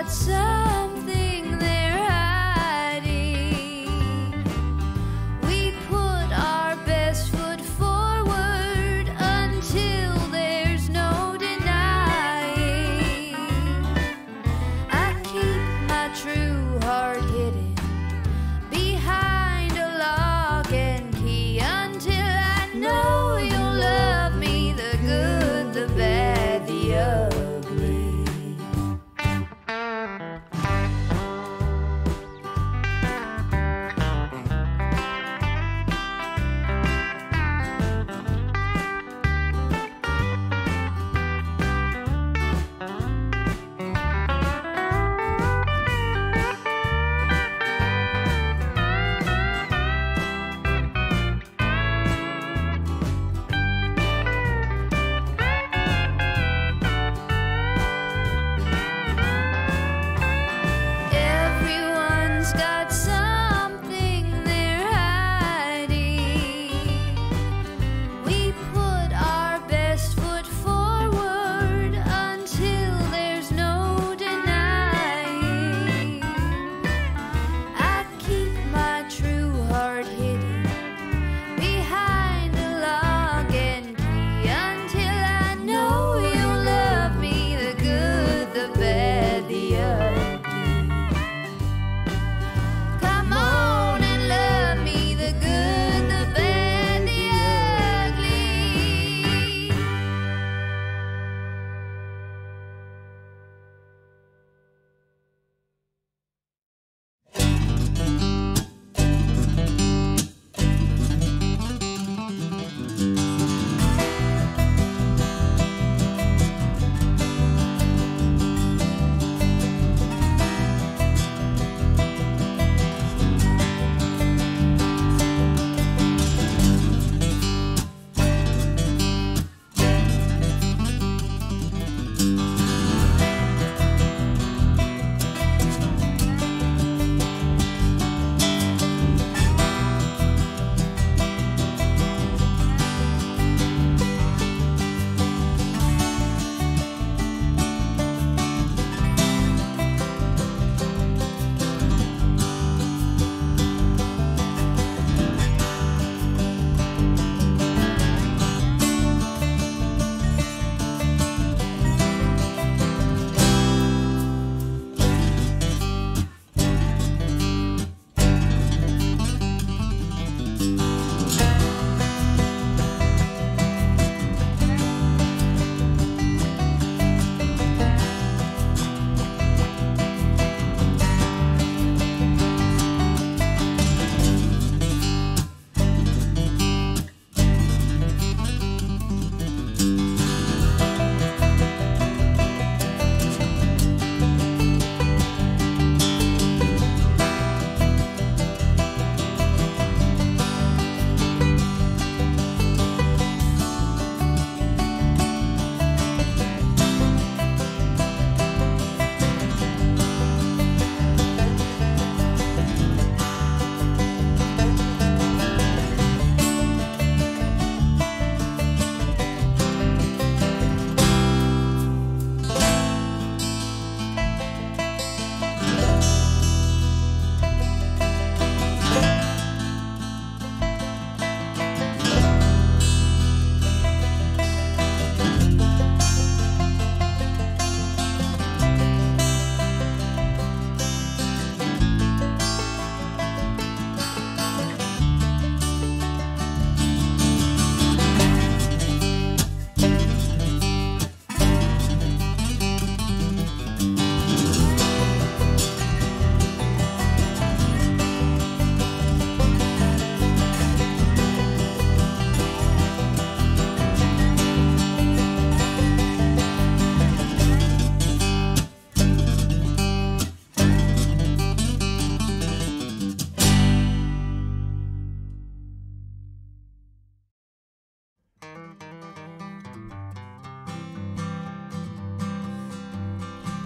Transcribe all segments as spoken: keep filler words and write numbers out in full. got something they're hiding. We put our best foot forward until there's no denying. I keep my true heart hidden behind a lock and key until I know you'll love me, the good, the bad, the ugly.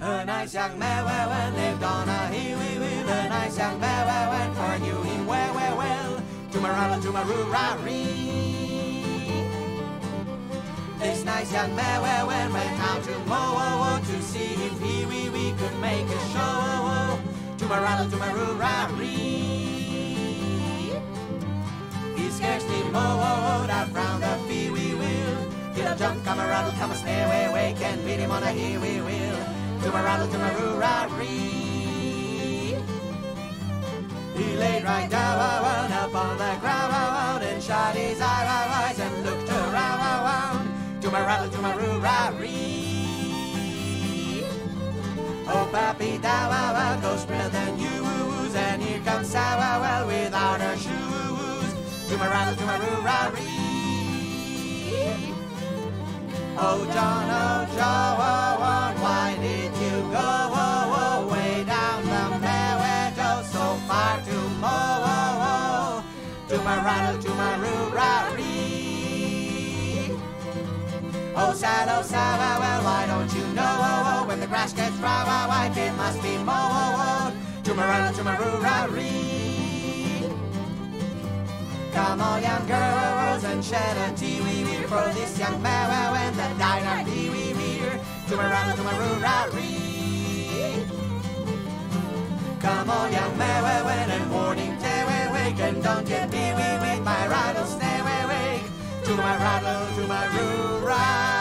A nice young man lived on a hill. A nice young man, for knew him well, well, well. To my rala, to my roo, ra, ree. this nice young man well, when went out to Mo oh, oh, to see if he we we could make a show oh, oh, to Marallo to Maroo he scarcely mo oh, oh, that round the fee we will. He'll jump, come a rattle, come a snare, way, way, can beat him on a here we will. To Marallo to Maroo he laid right down oh, oh, upon the ground oh, oh, and shot his eye eyes and looked around. To Marallo, to Maroo-ra-ree. Oh, Pappy Dawawa goes spreader than you-woos, and here comes Sawawal without her shoes. To Marallo, to Maroo-ra-ree. Oh, John, oh, John, why did you go oh, oh, way down the Meweto so far to Mo-oh-oh? To Marallo, to Maroo-ra-ree. Oh, sad, oh, sad, oh, well, why don't you know, oh, oh, when the grass gets dry, why, why, it must be mow, oh, oh, to Marallo, to Maroo-ra-ree. Come on, young girls, and shed a tea, we we're for this young man, well, and the diner, we we're to Marallo, to Maroo-ra-ree. Come on, young man, well, and morning, day, we wake, and don't get me, we wait, my riddle, stay, we wake, to Marallo, to Maroo-ra-ree.